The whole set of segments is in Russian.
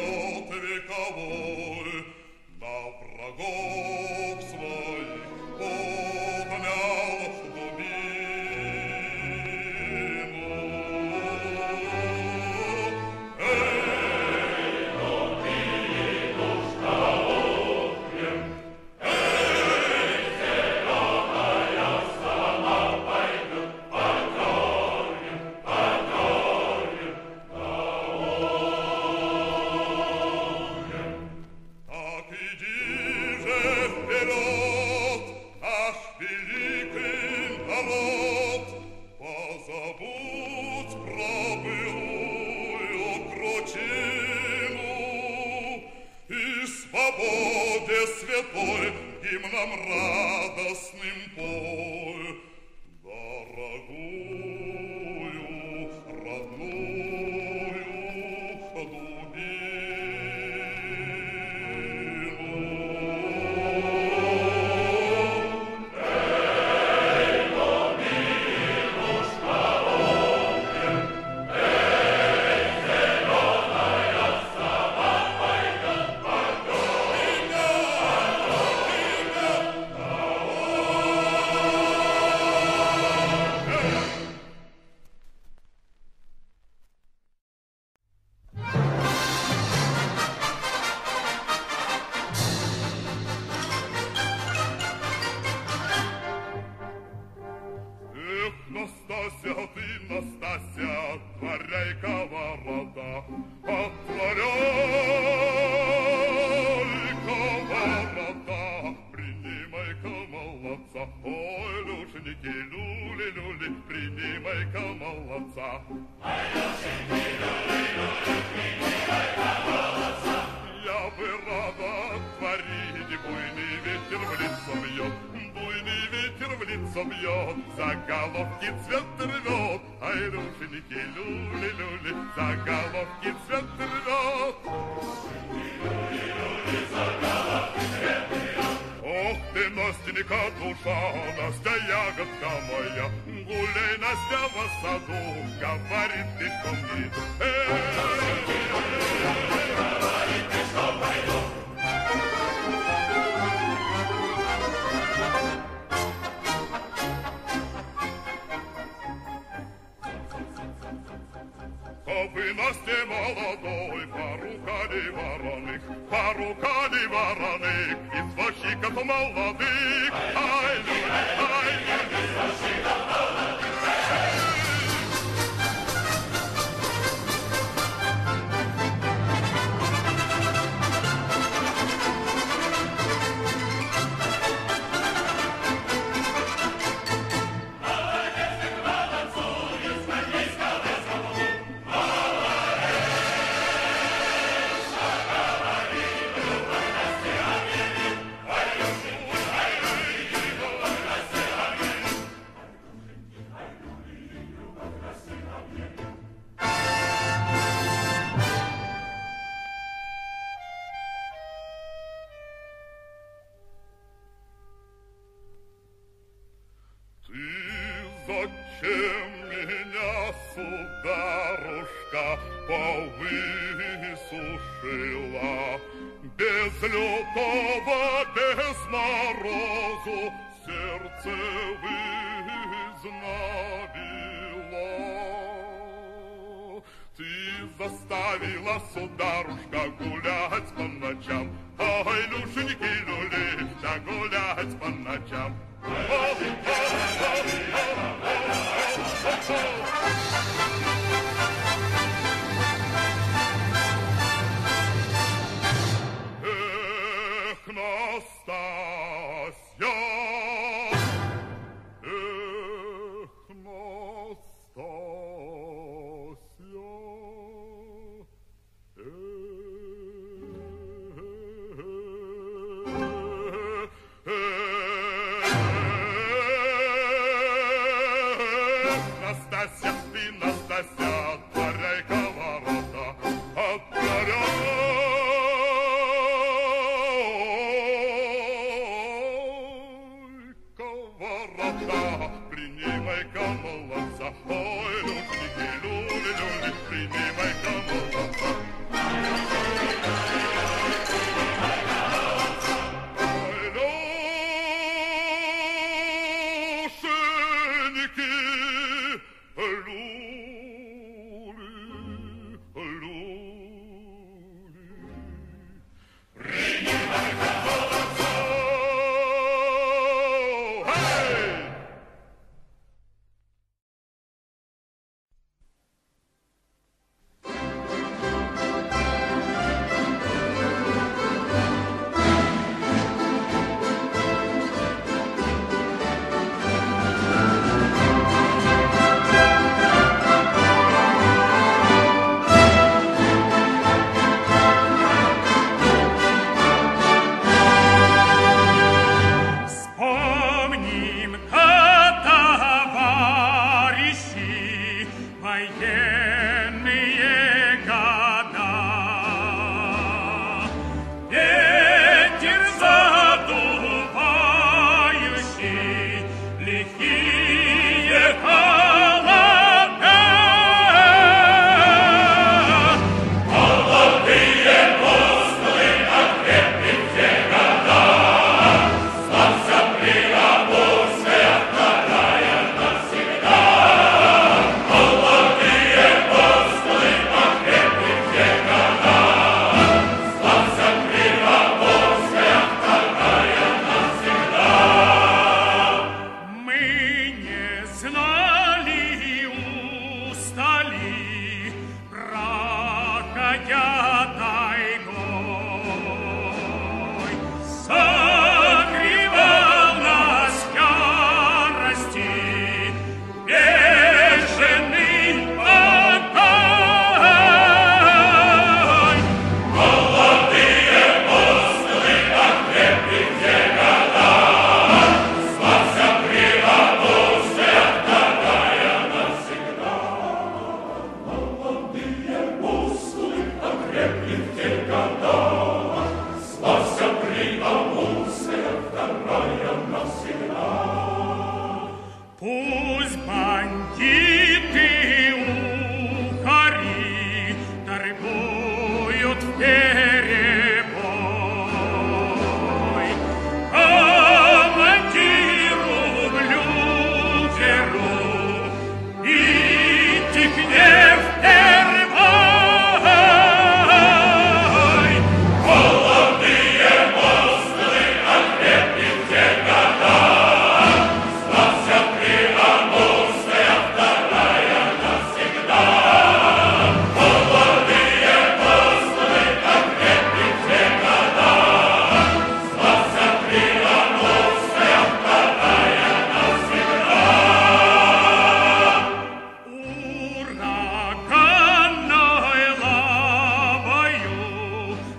идет вековой на врагов своих поднял в глубину. Эй, но ты душка волкрем, эй, зеленая сама пойдет, покормим, покормим, положим. Так иди же вперед, наш великий народ, позабудь про былую кручину, и свободе святой гимном радостным пой, дорогую, родную глубину.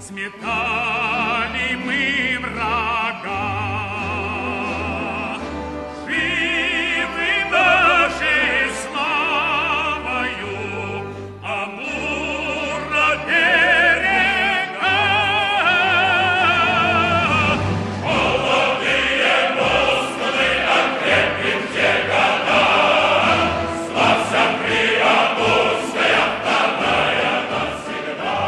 сметали мы врага, живы нашей славою Амура берега. Молодые Москвы окрепли в те года, славься Приамурская вторая навсегда.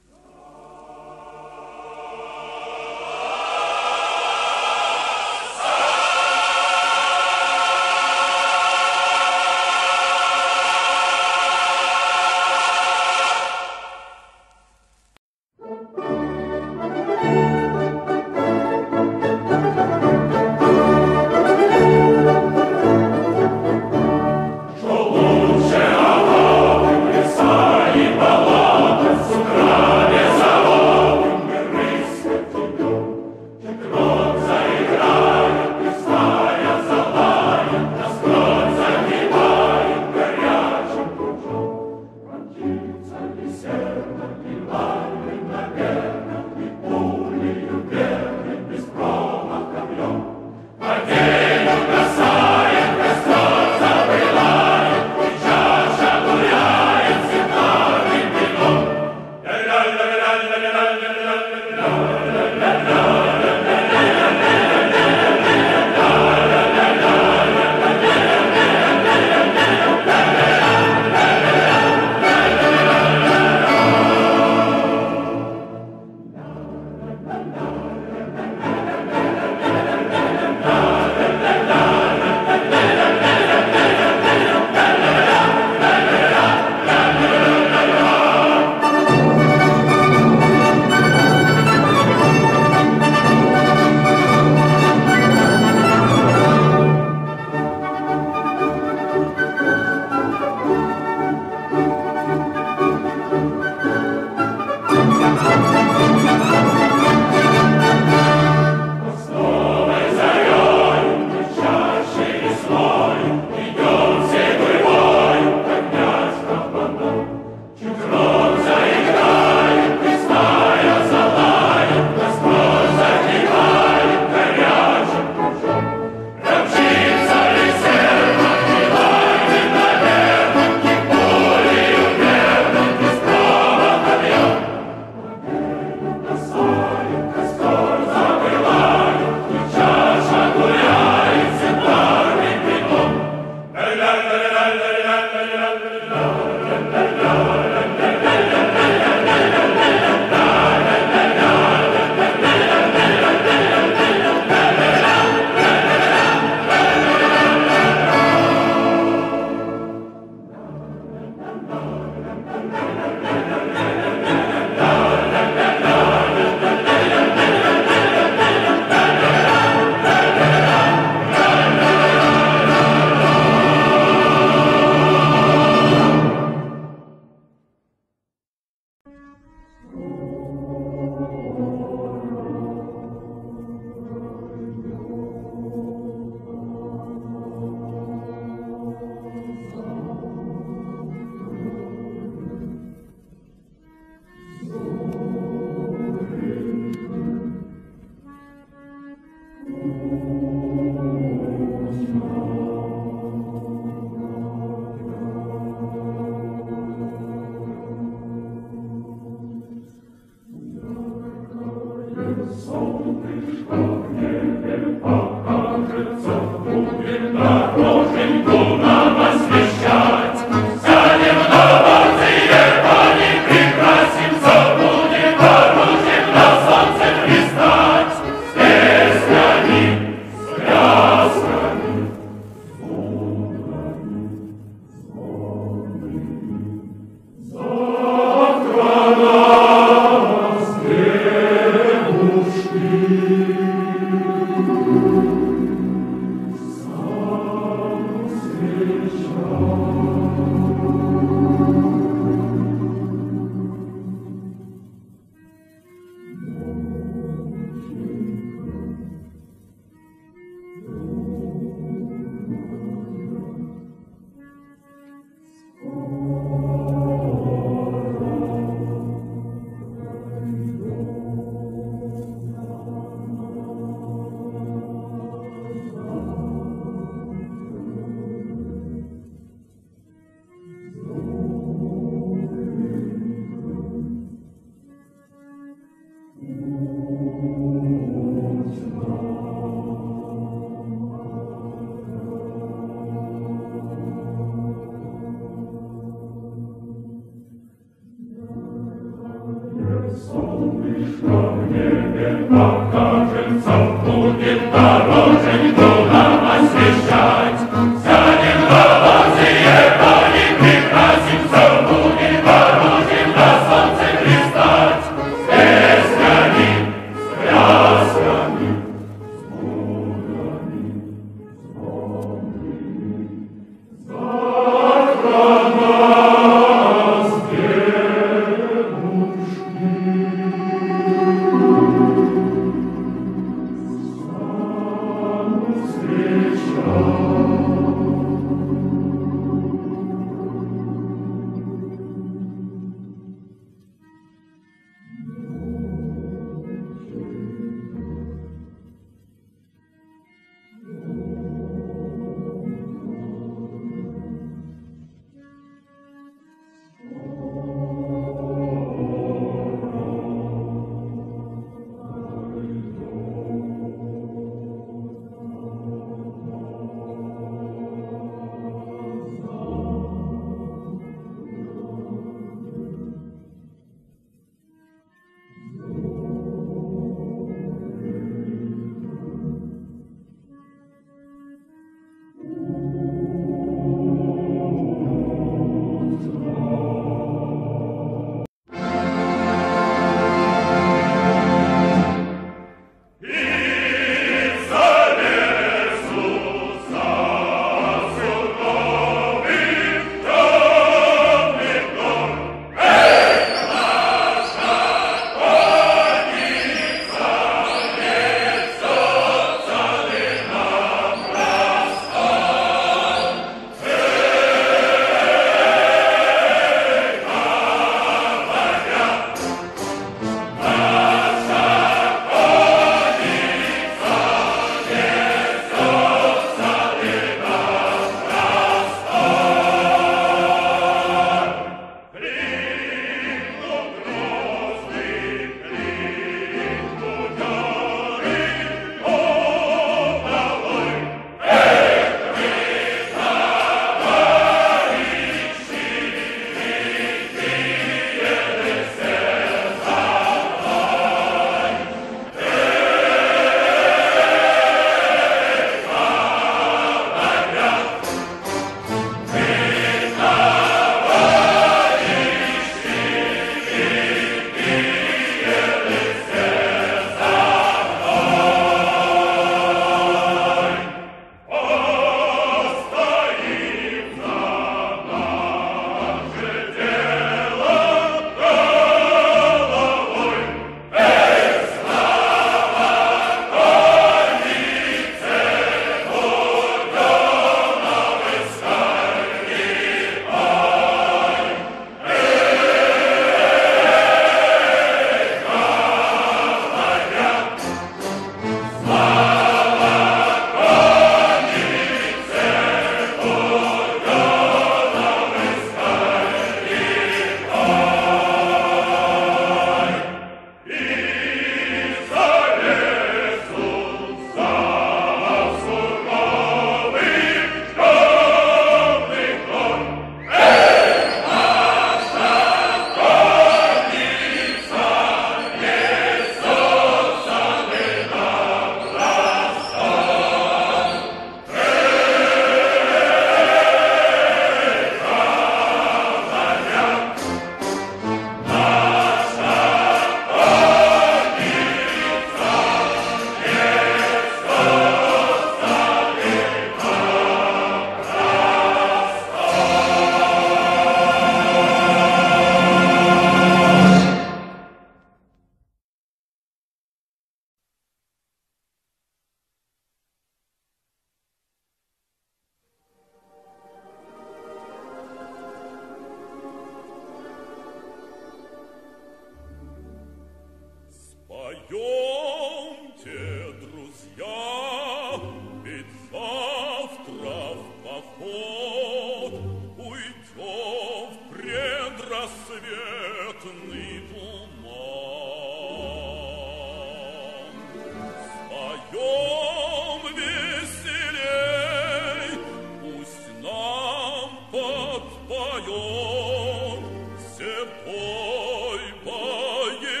Ой, боевой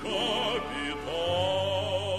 капитан.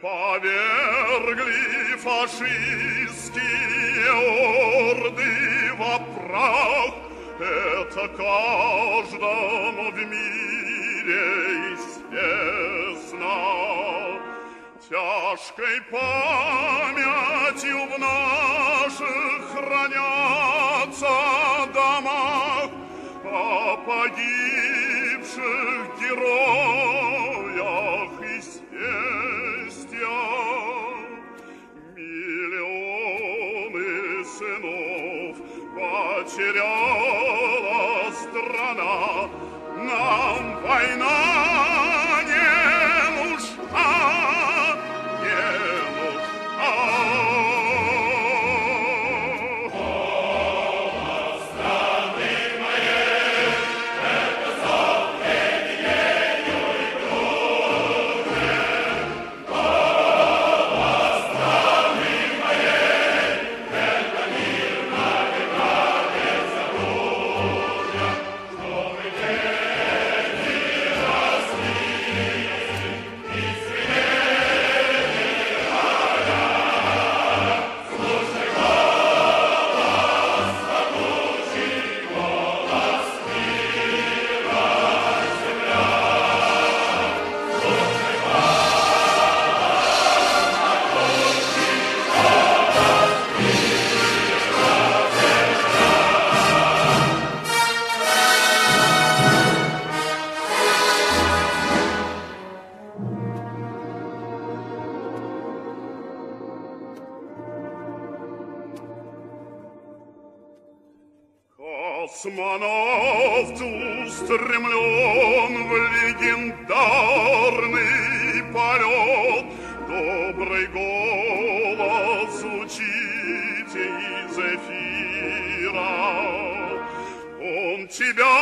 Повергли фашистские орды во прах, это каждому в мире известно. Тяжкой памятью в наших хранятся домах о погибших героях и свестях. Сынов потеряла страна, нам война не нужна, Космонавт устремлен в легендарный полет, добрый голос звучит из эфира. Он тебя,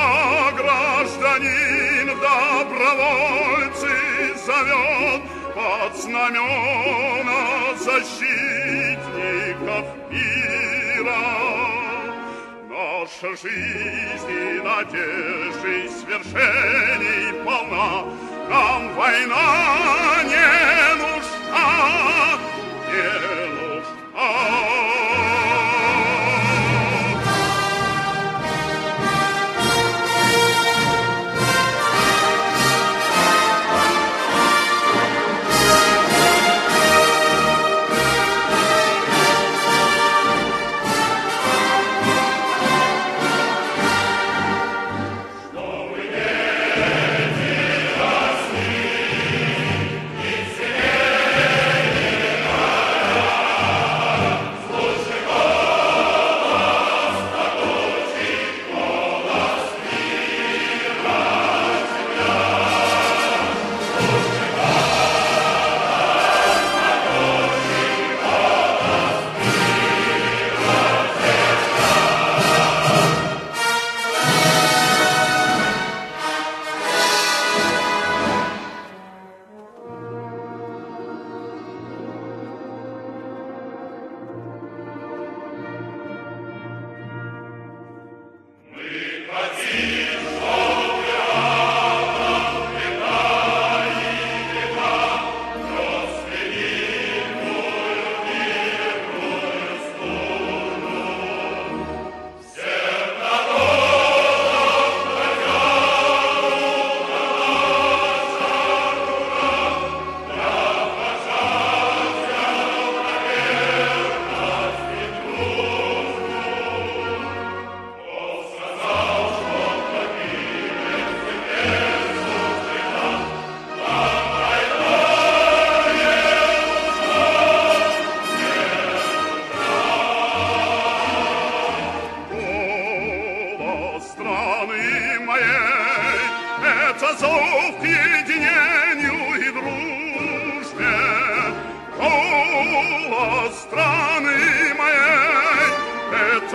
гражданин, добровольцы, зовет под знамена защитников мира. Наша жизнь и надежды и свершений полна, нам война не нужна, не нужна.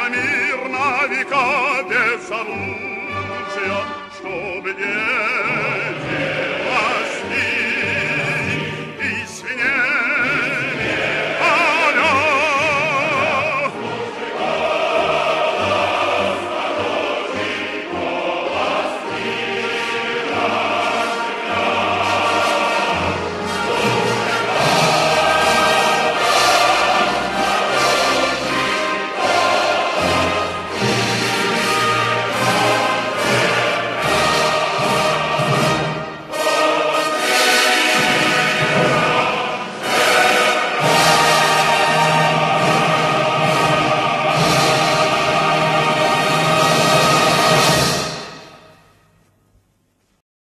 Мир на века без оружия, чтобы